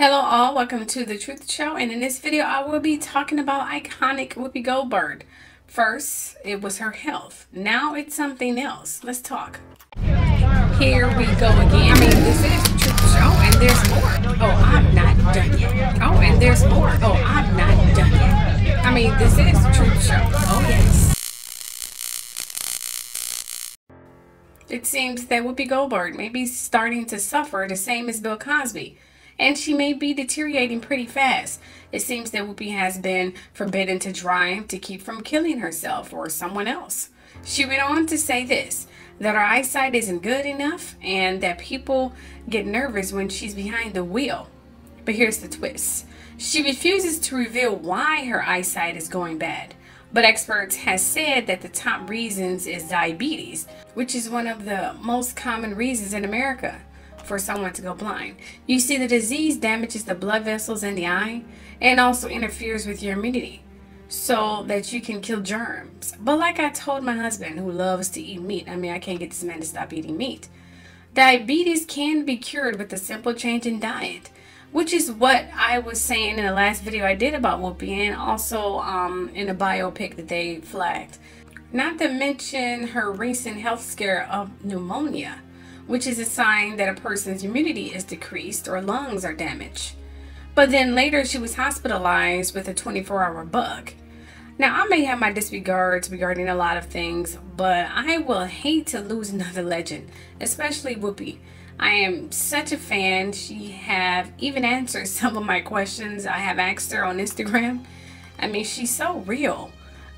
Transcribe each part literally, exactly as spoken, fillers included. Hello all, welcome to The Truth Show, and in this video I will be talking about iconic Whoopi Goldberg. First, it was her health. Now it's something else. Let's talk. Here we go again. I mean, this is The Truth Show, and there's more. Oh, I'm not done yet. Oh, and there's more. Oh, I'm not done yet. I mean, this is The Truth Show. Oh, yes. It seems that Whoopi Goldberg may be starting to suffer the same as Bill Cosby. And she may be deteriorating pretty fast. It seems that Whoopi has been forbidden to drive to keep from killing herself or someone else. She went on to say this, that her eyesight isn't good enough and that people get nervous when she's behind the wheel. But here's the twist. She refuses to reveal why her eyesight is going bad. But experts have said that the top reasons is diabetes, which is one of the most common reasons in America for someone to go blind. You see, the disease damages the blood vessels in the eye and also interferes with your immunity so that you can kill germs. But like I told my husband, who loves to eat meat, I mean, I can't get this man to stop eating meat. Diabetes can be cured with a simple change in diet, which is what I was saying in the last video I did about Whoopi, and also um, in a biopic that they flagged. Not to mention her recent health scare of pneumonia, which is a sign that a person's immunity is decreased or lungs are damaged. But then later she was hospitalized with a twenty-four hour bug. Now, I may have my disregards regarding a lot of things, but I will hate to lose another legend, especially Whoopi. I am such a fan. She have even answered some of my questions I have asked her on Instagram. I mean, she's so real.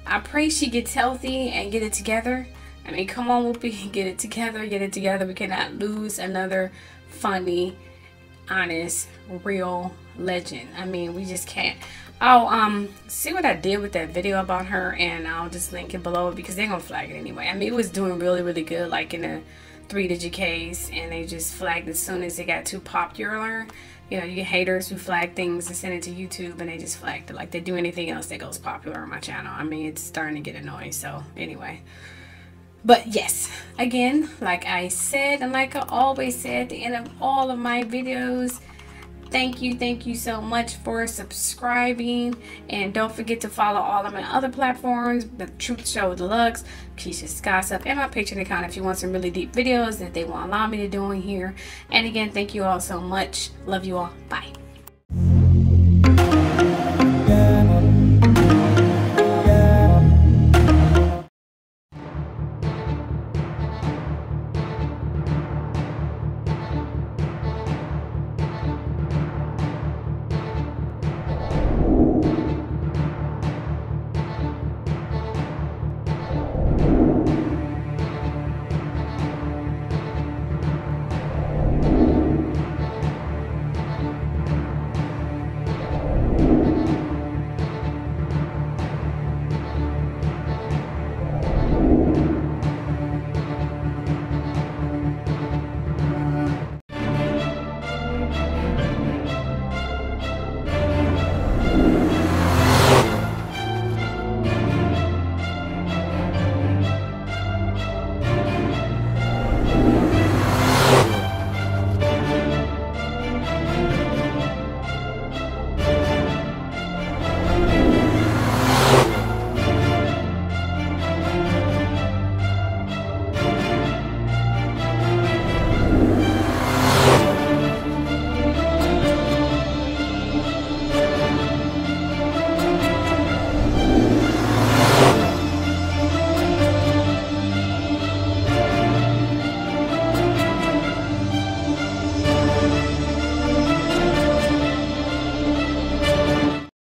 I pray she gets healthy and get it together. I mean, come on, Whoopi, get it together, get it together. We cannot lose another funny, honest, real legend. I mean, we just can't. I'll um, see what I did with that video about her, and I'll just link it below because they're going to flag it anyway. I mean, it was doing really, really good, like in the three digit case, and they just flagged as soon as it got too popular. You know, you get haters who flag things and send it to YouTube, and they just flagged it. Like, they do anything else that goes popular on my channel. I mean, it's starting to get annoying, so anyway. But yes, again, like I said, and like I always say at the end of all of my videos, thank you, thank you so much for subscribing. And don't forget to follow all of my other platforms, The Truth Show Deluxe, Kisha's Gossip, and my Patreon account if you want some really deep videos that they won't allow me to do in here. And again, thank you all so much. Love you all. Bye.